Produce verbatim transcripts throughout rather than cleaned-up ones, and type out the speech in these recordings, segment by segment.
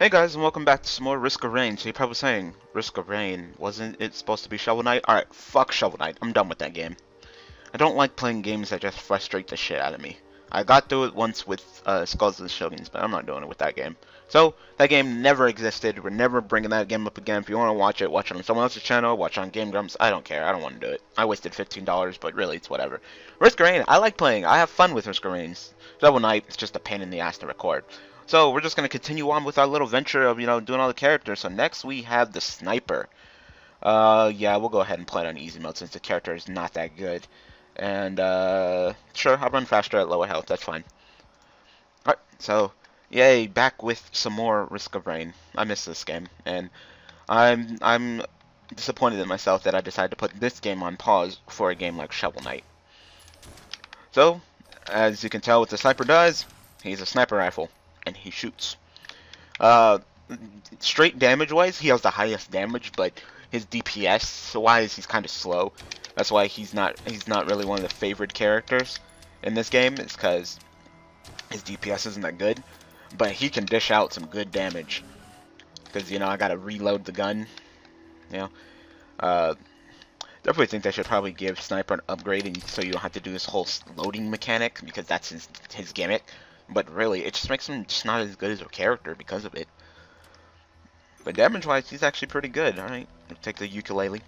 Hey guys, and welcome back to some more Risk of Rain. So you're probably saying, Risk of Rain, wasn't it supposed to be Shovel Knight? Alright, fuck Shovel Knight, I'm done with that game. I don't like playing games that just frustrate the shit out of me. I got through it once with uh, Skulls of the Shogun, but I'm not doing it with that game. So, that game never existed, we're never bringing that game up again. If you want to watch it, watch it on someone else's channel, watch it on Game Grumps, I don't care, I don't want to do it. I wasted fifteen dollars, but really, it's whatever. Risk of Rain, I like playing, I have fun with Risk of Rain. Shovel Knight, it's just a pain in the ass to record. So we're just going to continue on with our little venture of, you know, doing all the characters. So next we have the Sniper. Uh, yeah, we'll go ahead and play it on easy mode since the character is not that good. And, uh, sure, I'll run faster at lower health, that's fine. Alright, so, yay, back with some more Risk of Rain. I miss this game, and I'm, I'm disappointed in myself that I decided to put this game on pause for a game like Shovel Knight. So, as you can tell what the Sniper does, he's a sniper rifle. And he shoots. Uh, straight damage-wise, he has the highest damage, but his D P S-wise, he's kind of slow. That's why he's not—he's not really one of the favored characters in this game. It's because his D P S isn't that good, but he can dish out some good damage. Because you know, I gotta reload the gun. You know, uh, definitely think they should probably give Sniper an upgrade, and so you don't have to do this whole loading mechanic because that's his his gimmick. But really, it just makes him just not as good as a character because of it. But damage-wise, he's actually pretty good. Alright, we'll take the ukulele.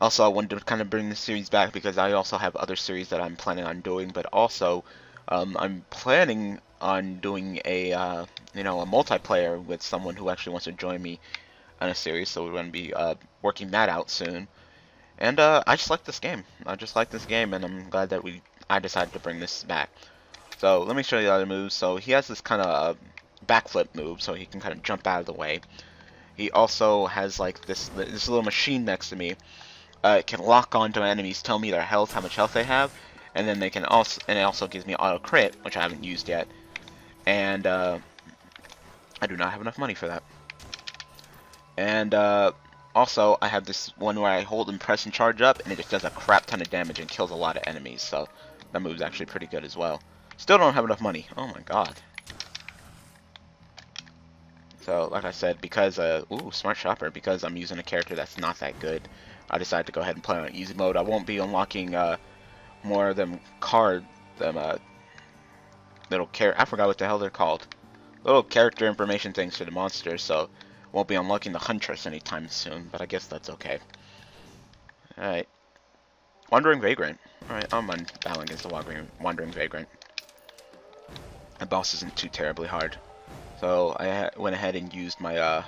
Also, I wanted to kind of bring this series back because I also have other series that I'm planning on doing. But also, um, I'm planning on doing a, uh, you know, a multiplayer with someone who actually wants to join me on a series. So we're going to be uh, working that out soon. And uh, I just like this game. I just like this game, and I'm glad that we I decided to bring this back. So, let me show you the other moves. So, he has this kind of backflip move, so he can kind of jump out of the way. He also has, like, this this little machine next to me. Uh, it can lock onto enemies, tell me their health, how much health they have. And then they can also, and it also gives me auto crit, which I haven't used yet. And, uh, I do not have enough money for that. And, uh, also, I have this one where I hold and press and charge up, and it just does a crap ton of damage and kills a lot of enemies. So, that move's actually pretty good as well. Still don't have enough money. Oh my god. So, like I said, because, uh, ooh, Smart Shopper, because I'm using a character that's not that good, I decided to go ahead and play on easy mode. I won't be unlocking, uh, more of them card, them, uh, little char- I forgot what the hell they're called. Little character information things for the monsters, so won't be unlocking the Huntress anytime soon, but I guess that's okay. Alright. Wandering Vagrant. Alright, I'm on battle against the Wandering Vagrant. The boss isn't too terribly hard, so I ha went ahead and used my uh,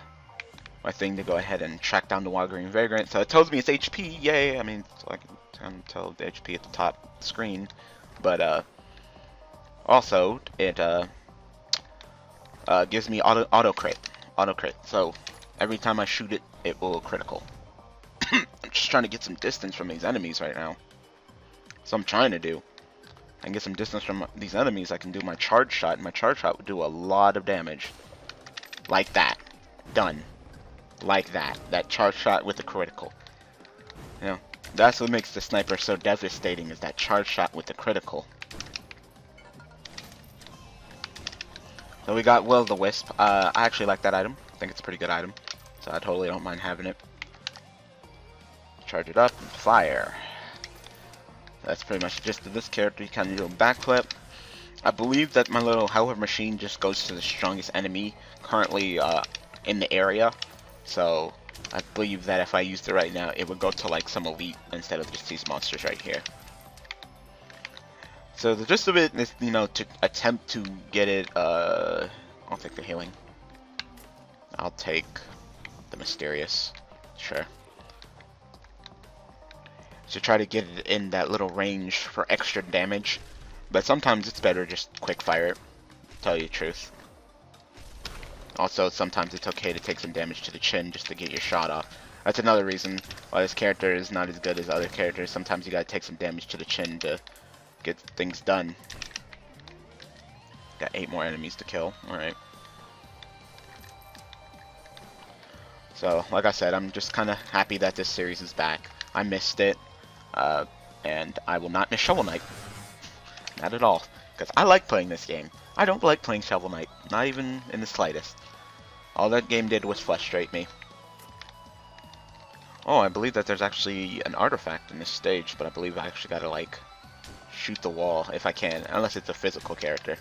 my thing to go ahead and track down the Wandering Vagrant. So it tells me it's H P, yay! I mean, so I can tell the H P at the top screen, but uh, also it uh, uh, gives me auto auto crit, auto crit. So every time I shoot it, it will critical. I'm just trying to get some distance from these enemies right now. So I'm trying to do. I can get some distance from these enemies, I can do my charge shot, and my charge shot would do a lot of damage. Like that. Done. Like that. That charge shot with the critical. You know, that's what makes the Sniper so devastating, is that charge shot with the critical. So we got Will of the Wisp. Uh, I actually like that item. I think it's a pretty good item. So I totally don't mind having it. Charge it up and fire. That's pretty much just this character. You can do a backflip. I believe that my little however machine just goes to the strongest enemy currently uh, in the area. So I believe that if I used it right now, it would go to like some elite instead of just these monsters right here. So the gist of it is, you know, to attempt to get it. Uh, I'll take the healing. I'll take the mysterious. Sure. To try to get it in that little range for extra damage, but sometimes it's better just quick fire it, tell you the truth. Also, sometimes it's okay to take some damage to the chin just to get your shot off. That's another reason why this character is not as good as other characters. Sometimes you gotta take some damage to the chin to get things done. Got eight more enemies to kill. Alright. So, like I said, I'm just kinda happy that this series is back. I missed it. Uh, and I will not miss Shovel Knight. Not at all. Because I like playing this game. I don't like playing Shovel Knight, not even in the slightest. All that game did was frustrate me. Oh, I believe that there's actually an artifact in this stage, but I believe I actually gotta, like, shoot the wall if I can, unless it's a physical character.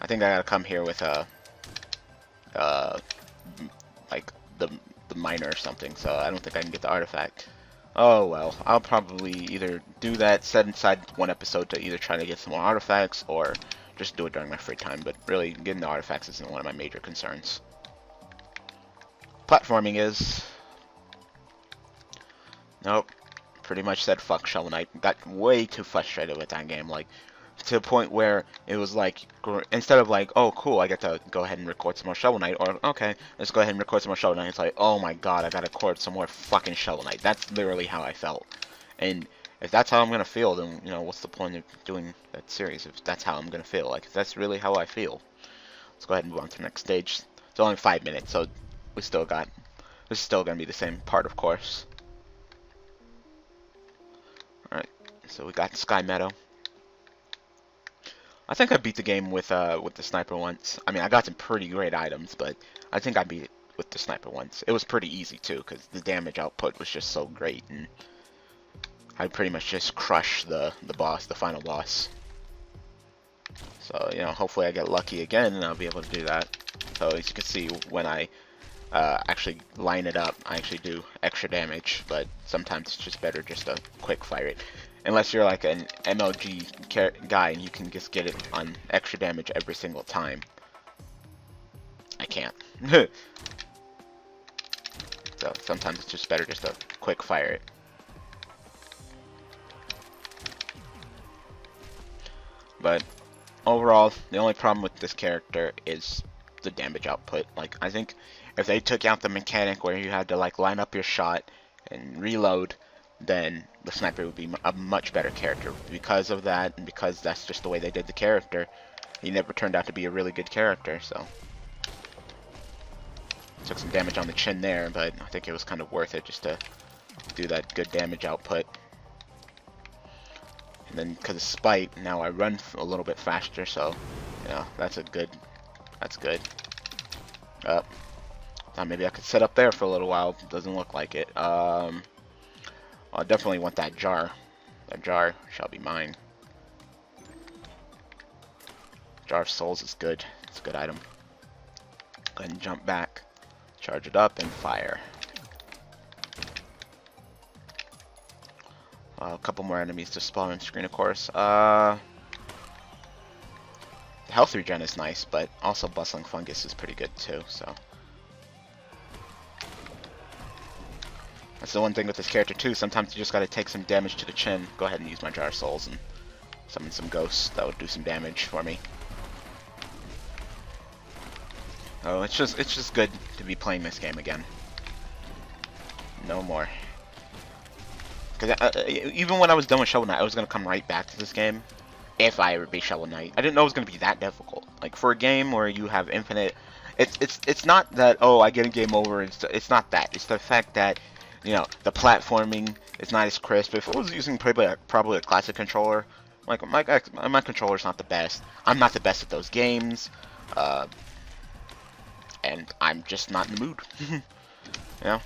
I think I gotta come here with a, uh, like, the, the miner or something, so I don't think I can get the artifact. Oh well, I'll probably either do that, set inside one episode to either try to get some more artifacts, or just do it during my free time, but really, getting the artifacts isn't one of my major concerns. Platforming is... Nope. Pretty much said fuck Shovel Knight. Got way too frustrated with that game, like, to the point where it was like, instead of like, oh cool, I get to go ahead and record some more Shovel Knight, or okay, let's go ahead and record some more Shovel Knight, it's like, oh my god, I gotta record some more fucking Shovel Knight. That's literally how I felt. And if that's how I'm gonna feel, then, you know, what's the point of doing that series if that's how I'm gonna feel? Like, if that's really how I feel. Let's go ahead and move on to the next stage. It's only five minutes, so we still got, this is still gonna be the same part, of course. Alright, so we got Sky Meadow. I think I beat the game with uh with the sniper once. I mean, I got some pretty great items, but I think I beat it with the sniper once. It was pretty easy too, because the damage output was just so great, and I pretty much just crushed the the boss, the final boss. So, you know, hopefully I get lucky again and I'll be able to do that. So as you can see, when I uh, actually line it up, I actually do extra damage, but sometimes it's just better just to quick fire it. Unless you're like an M L G guy and you can just get it on extra damage every single time. I can't. So sometimes it's just better just to quick fire it. But overall, the only problem with this character is the damage output. Like, I think if they took out the mechanic where you had to like line up your shot and reload, then the sniper would be a much better character. Because of that, and because that's just the way they did the character, he never turned out to be a really good character, so. Took some damage on the chin there, but I think it was kind of worth it just to do that good damage output. And then, because of spite, now I run a little bit faster, so, you know, that's a good, that's good. Uh, thought maybe I could sit up there for a little while, doesn't look like it. Um... I definitely want that jar. That jar shall be mine. Jar of Souls is good. It's a good item. Go ahead and jump back. Charge it up and fire. Uh, a couple more enemies to spawn on screen, of course. Uh, the health regen is nice, but also Bustling Fungus is pretty good too, so. That's the one thing with this character too, sometimes you just gotta take some damage to the chin. Go ahead and use my Jar of Souls and summon some ghosts that would do some damage for me. Oh, it's just it's just good to be playing this game again. No more. Because uh, even when I was done with Shovel Knight, I was gonna come right back to this game if I ever beat Shovel Knight. I didn't know it was gonna be that difficult. Like, for a game where you have infinite, it's it's it's not that, oh, I get a game over. It's it's not that. It's the fact that, you know, the platforming is not as crisp. If I was using probably a, probably a classic controller, like my my controller's not the best. I'm not the best at those games, uh, and I'm just not in the mood. You know,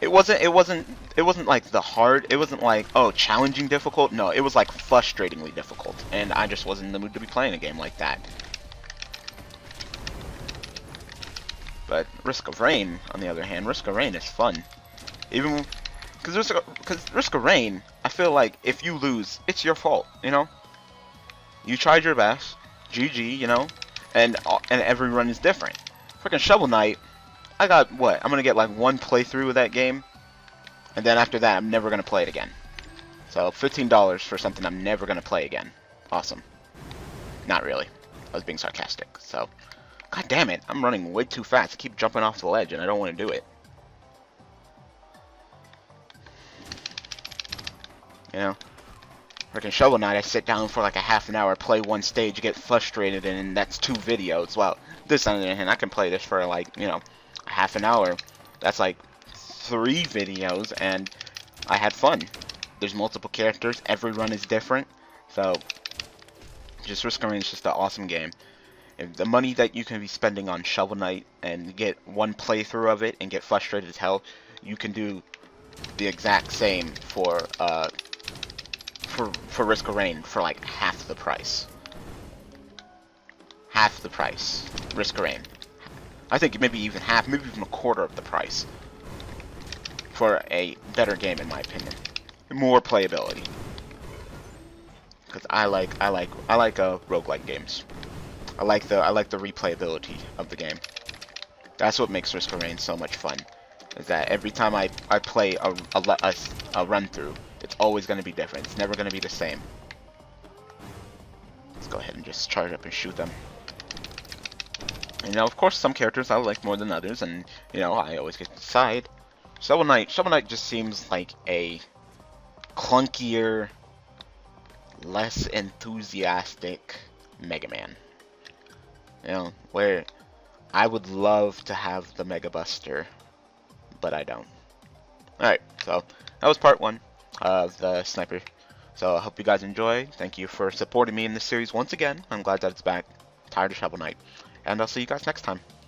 it wasn't it wasn't it wasn't like the hard. It wasn't like, oh, challenging difficult. No, it was like frustratingly difficult, and I just wasn't in the mood to be playing a game like that. But Risk of Rain, on the other hand, Risk of Rain is fun. Even because Risk, because Risk of Rain, I feel like if you lose, it's your fault. You know, you tried your best, G G. You know, and and every run is different. Freaking Shovel Knight, I got what? I'm gonna get like one playthrough of that game, and then after that, I'm never gonna play it again. So fifteen dollars for something I'm never gonna play again. Awesome. Not really. I was being sarcastic. So. God damn it, I'm running way too fast. I keep jumping off the ledge and I don't want to do it. You know? Freaking Shovel Knight, I sit down for like a half an hour, play one stage, get frustrated, and that's two videos. Well, this on the other hand, I can play this for like, you know, a half an hour. That's like three videos and I had fun. There's multiple characters, every run is different, so Just Risk of Rain is just an awesome game. If the money that you can be spending on Shovel Knight and get one playthrough of it and get frustrated as hell, you can do the exact same for uh, for for Risk of Rain for like half the price. Half the price, Risk of Rain. I think maybe even half, maybe even a quarter of the price for a better game, in my opinion, more playability. Because I like I like I like uh, roguelike games. I like the I like the replayability of the game. That's what makes Risk of Rain so much fun. Is that every time I I play a a, a, a run through, it's always going to be different. It's never going to be the same. Let's go ahead and just charge up and shoot them. And now, of course, some characters I like more than others, and you know I always get to decide. Shovel Knight, Shovel Knight just seems like a clunkier, less enthusiastic Mega Man. You know, where I would love to have the Mega Buster, but I don't. Alright, so that was part one of the Sniper. So I hope you guys enjoy. Thank you for supporting me in this series once again. I'm glad that it's back. Tired of Shovel Knight. And I'll see you guys next time.